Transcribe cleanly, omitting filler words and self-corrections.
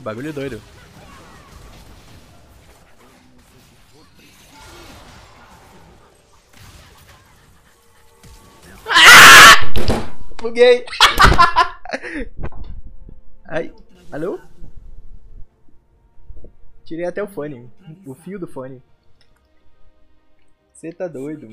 Bagulho doido. Buguei. Ai, alô? Tirei até o fone, o fio do fone. Você tá doido.